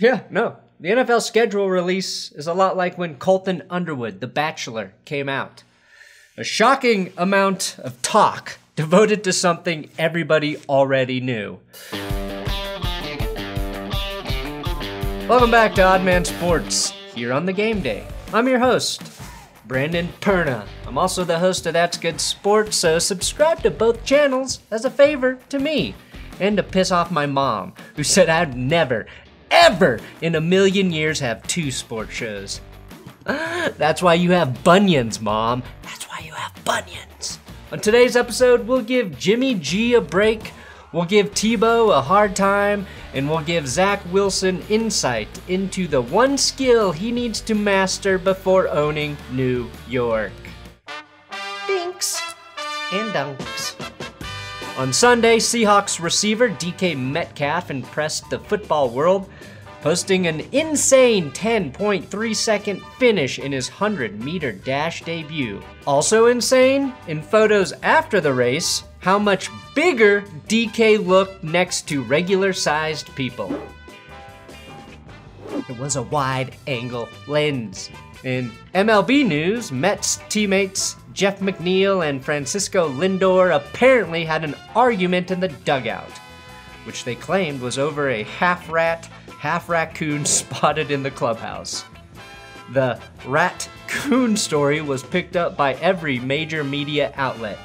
Yeah, no. The NFL schedule release is a lot like when Colton Underwood, The Bachelor, came out. A shocking amount of talk devoted to something everybody already knew. Welcome back to Odd Man Sports, here on The Game Day. I'm your host, Brandon Perna. I'm also the host of That's Good Sports, so subscribe to both channels as a favor to me. And to piss off my mom, who said I'd never, ever in a million years have two sports shows. That's why you have bunions, Mom. That's why you have bunions. On today's episode, we'll give Jimmy G a break, we'll give Tebow a hard time, and we'll give Zach Wilson insight into the one skill he needs to master before owning New York. Dinks and dunks. On Sunday, Seahawks receiver DK Metcalf impressed the football world, posting an insane 10.3-second finish in his 100-meter dash debut. Also insane, in photos after the race, how much bigger DK looked next to regular-sized people. It was a wide-angle lens. In MLB news, Mets teammates Jeff McNeil and Francisco Lindor apparently had an argument in the dugout, which they claimed was over a half-rat, half-raccoon spotted in the clubhouse. The rat-coon story was picked up by every major media outlet,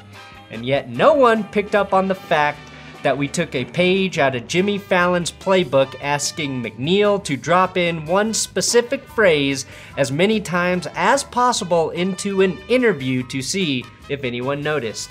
and yet no one picked up on the fact that we took a page out of Jimmy Fallon's playbook asking McNeil to drop in one specific phrase as many times as possible into an interview to see if anyone noticed.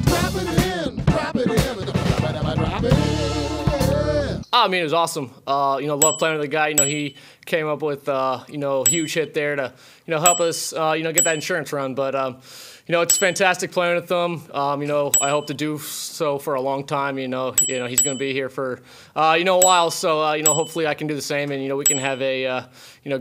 I mean, it was awesome. Love playing with the guy. He came up with, a huge hit there to, help us, get that insurance run. But, it's fantastic playing with him. I hope to do so for a long time. He's going to be here for, a while. So, hopefully I can do the same, and, we can have a,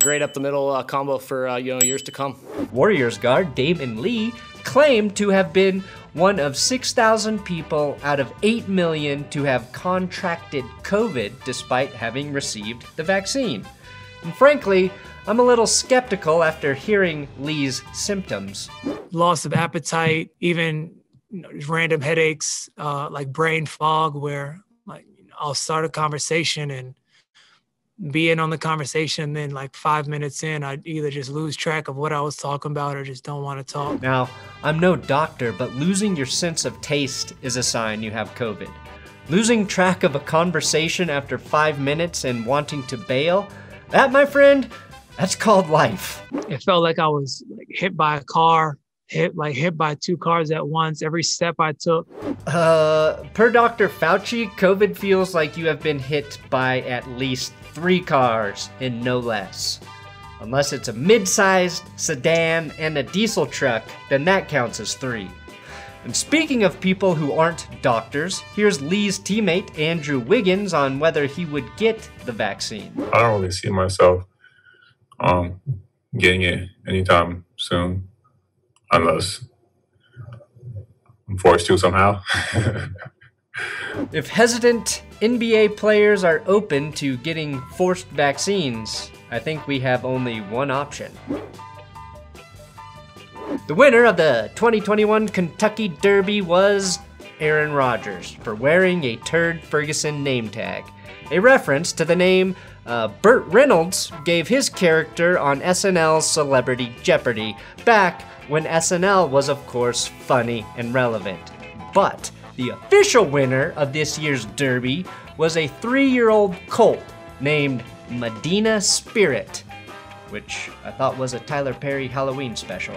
great up the middle combo for, years to come. Warriors guard Damon Lee claimed to have been one of 6,000 people out of 8 million to have contracted COVID despite having received the vaccine. And frankly, I'm a little skeptical after hearing Lee's symptoms. Loss of appetite, even random headaches, like brain fog, where I'll start a conversation and be in on the conversation, then 5 minutes in, I either just lose track of what I was talking about or just don't want to talk. Now, I'm no doctor, but losing your sense of taste is a sign you have COVID. Losing track of a conversation after 5 minutes and wanting to bail, that, my friend, that's called life. It felt like I was hit by a car, hit by two cars at once, every step I took. Per Dr. Fauci, COVID feels like you have been hit by at least 3 cars and no less. Unless it's a mid-sized sedan and a diesel truck, then that counts as 3. And speaking of people who aren't doctors, here's Lee's teammate Andrew Wiggins on whether he would get the vaccine. I don't really see myself getting it anytime soon, unless I'm forced to somehow. If hesitant NBA players are open to getting forced vaccines, I think we have only one option. The winner of the 2021 Kentucky Derby was Aaron Rodgers for wearing a Turd Ferguson name tag, a reference to the name Burt Reynolds gave his character on SNL's Celebrity Jeopardy back when SNL was, of course, funny and relevant. But the official winner of this year's Derby was a 3-year-old colt named Medina Spirit, which I thought was a Tyler Perry Halloween special.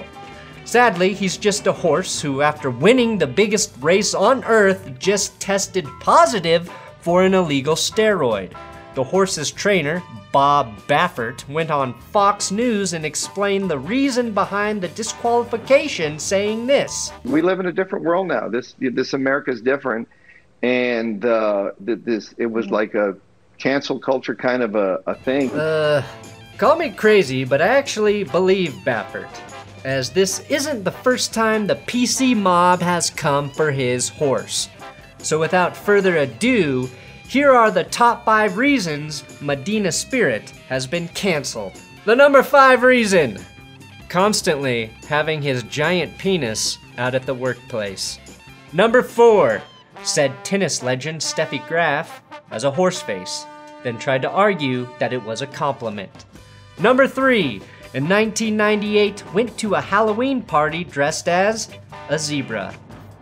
Sadly, he's just a horse who, after winning the biggest race on Earth, just tested positive for an illegal steroid. The horse's trainer, Bob Baffert, went on Fox News and explained the reason behind the disqualification, saying this. We live in a different world now. This America is different, and it was like a cancel culture kind of a thing. Call me crazy, but I actually believe Baffert, as this isn't the first time the PC mob has come for his horse. So without further ado, Here are the top 5 reasons Medina Spirit has been canceled. The number 5 reason: constantly having his giant penis out at the workplace. Number 4, said tennis legend Steffi Graf as a horse face, then tried to argue that it was a compliment. Number 3, in 1998 went to a Halloween party dressed as a zebra.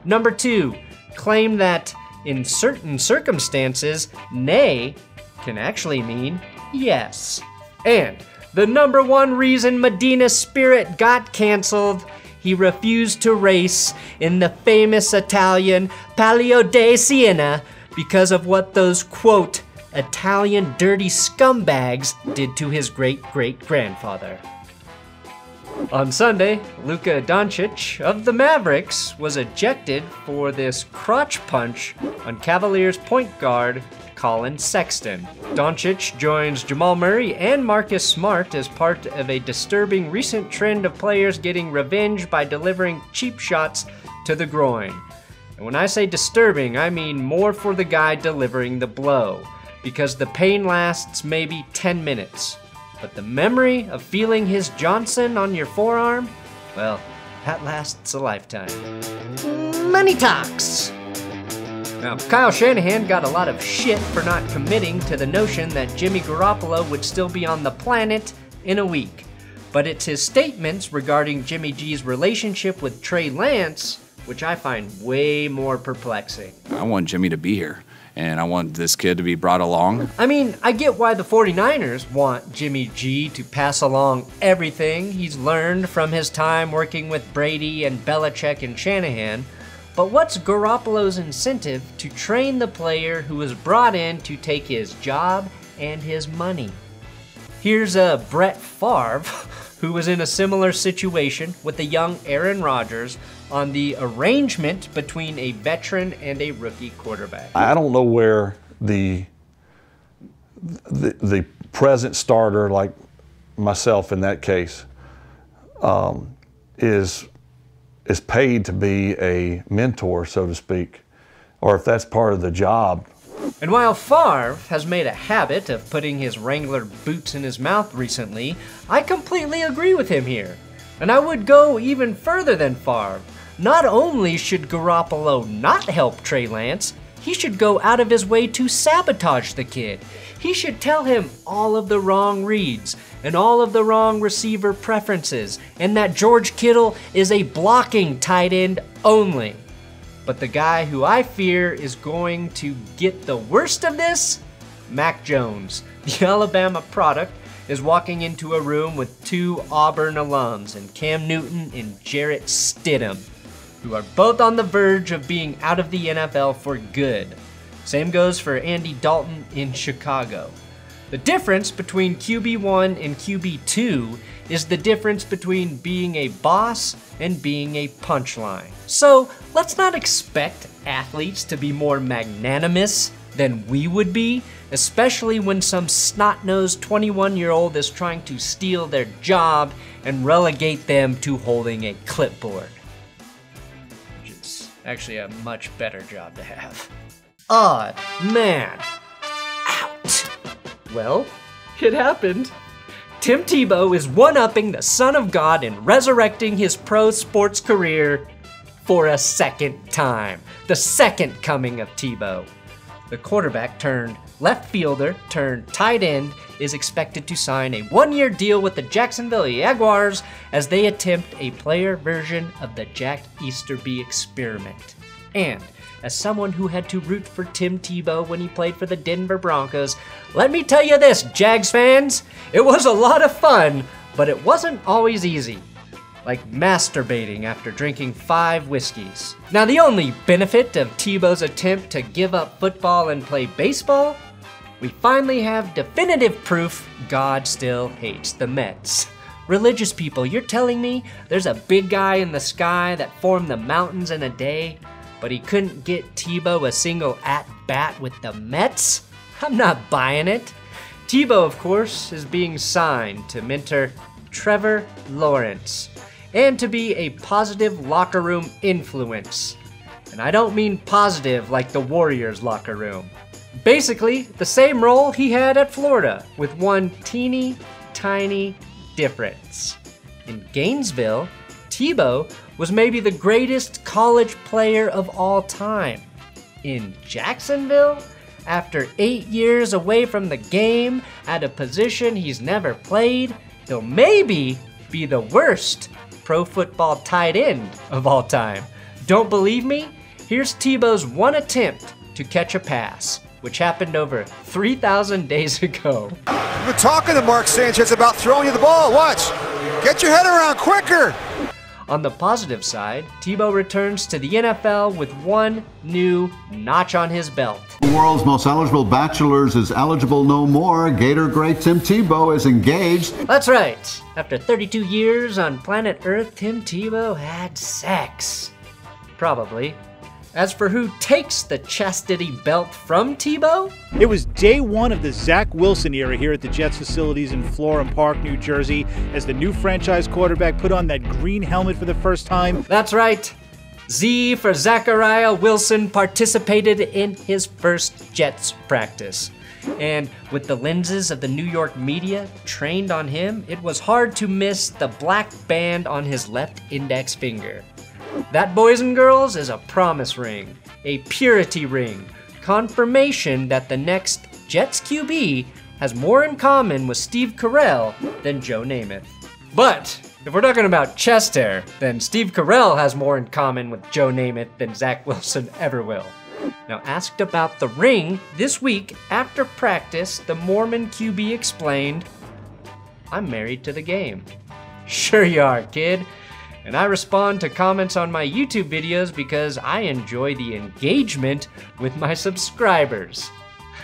Number 2, claimed that in certain circumstances, nay can actually mean yes. And the number 1 reason Medina Spirit got canceled: he refused to race in the famous Italian Palio de Siena because of what those, quote, Italian dirty scumbags did to his great-great-grandfather. On Sunday, Luka Doncic of the Mavericks was ejected for this crotch punch on Cavaliers point guard Colin Sexton. Doncic joins Jamal Murray and Marcus Smart as part of a disturbing recent trend of players getting revenge by delivering cheap shots to the groin. And when I say disturbing, I mean more for the guy delivering the blow, because the pain lasts maybe 10 minutes. But the memory of feeling his Johnson on your forearm, well, that lasts a lifetime. Money talks. Now, Kyle Shanahan got a lot of shit for not committing to the notion that Jimmy Garoppolo would still be on the planet in a week. But it's his statements regarding Jimmy G's relationship with Trey Lance, which I find way more perplexing. I want Jimmy to be here, and I want this kid to be brought along. I mean, I get why the 49ers want Jimmy G to pass along everything he's learned from his time working with Brady and Belichick and Shanahan. But what's Garoppolo's incentive to train the player who was brought in to take his job and his money? Here's a Brett Favre, who was in a similar situation with the young Aaron Rodgers on the arrangement between a veteran and a rookie quarterback. I don't know where the present starter, like myself in that case, is paid to be a mentor, so to speak, or if that's part of the job. And while Favre has made a habit of putting his Wrangler boots in his mouth recently, I completely agree with him here. And I would go even further than Favre. Not only should Garoppolo not help Trey Lance, he should go out of his way to sabotage the kid. He should tell him all of the wrong reads and all of the wrong receiver preferences, and that George Kittle is a blocking tight end only. But the guy who I fear is going to get the worst of this, Mac Jones, the Alabama product, is walking into a room with 2 Auburn alums and Cam Newton and Jarrett Stidham, who are both on the verge of being out of the NFL for good. Same goes for Andy Dalton in Chicago. The difference between QB1 and QB2 is the difference between being a boss and being a punchline. So let's not expect athletes to be more magnanimous than we would be, especially when some snot-nosed 21-year-old is trying to steal their job and relegate them to holding a clipboard. Which is actually a much better job to have. Odd Man Out. Well, it happened. Tim Tebow is one-upping the Son of God and resurrecting his pro sports career for a second time. The second coming of Tebow. The quarterback turned left fielder turned tight end is expected to sign a 1-year deal with the Jacksonville Jaguars as they attempt a player version of the Jack Easterby experiment. And as someone who had to root for Tim Tebow when he played for the Denver Broncos, let me tell you this, Jags fans, it was a lot of fun, but it wasn't always easy. Like masturbating after drinking 5 whiskeys. Now, the only benefit of Tebow's attempt to give up football and play baseball, we finally have definitive proof God still hates the Mets. Religious people, you're telling me there's a big guy in the sky that formed the mountains in a day, but he couldn't get Tebow a single at-bat with the Mets? I'm not buying it. Tebow, of course, is being signed to mentor Trevor Lawrence, and to be a positive locker room influence. And I don't mean positive like the Warriors locker room. Basically, the same role he had at Florida, with one teeny tiny difference. In Gainesville, Tebow was maybe the greatest college player of all time. In Jacksonville, after 8 years away from the game, at a position he's never played, he'll maybe be the worst pro football tight end of all time. Don't believe me? Here's Tebow's one attempt to catch a pass, which happened over 3,000 days ago. I've been talking to Mark Sanchez about throwing you the ball. Watch, get your head around quicker. On the positive side, Tebow returns to the NFL with one new notch on his belt. The world's most eligible bachelors is eligible no more. Gator great Tim Tebow is engaged. That's right. After 32 years on planet Earth, Tim Tebow had sex. Probably. As for who takes the chastity belt from Tebow? It was day one of the Zach Wilson era here at the Jets facilities in Florham Park, New Jersey, as the new franchise quarterback put on that green helmet for the first time. That's right. Z for Zachariah Wilson participated in his first Jets practice. And with the lenses of the New York media trained on him, it was hard to miss the black band on his left index finger. That, boys and girls, is a promise ring, a purity ring, confirmation that the next Jets QB has more in common with Steve Carell than Joe Namath. But if we're talking about chest hair, then Steve Carell has more in common with Joe Namath than Zach Wilson ever will. Now, asked about the ring, this week after practice, the Mormon QB explained, "I'm married to the game." Sure you are, kid. And I respond to comments on my YouTube videos because I enjoy the engagement with my subscribers.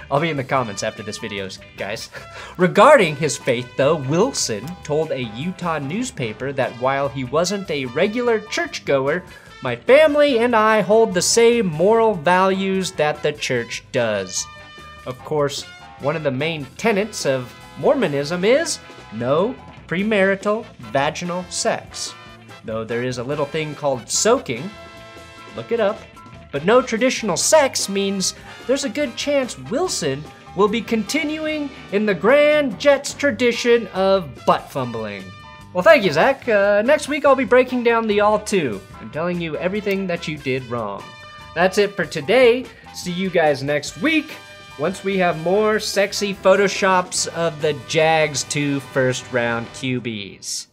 I'll be in the comments after this video, guys. Regarding his faith, though, Wilson told a Utah newspaper that while he wasn't a regular churchgoer, my family and I hold the same moral values that the church does. Of course, one of the main tenets of Mormonism is no premarital vaginal sex. Though there is a little thing called soaking, look it up, but no traditional sex means there's a good chance Wilson will be continuing in the grand Jets tradition of butt fumbling. Well, thank you, Zach. Next week I'll be breaking down the all two and telling you everything that you did wrong. That's it for today. See you guys next week once we have more sexy photoshops of the Jags' two first-round QBs.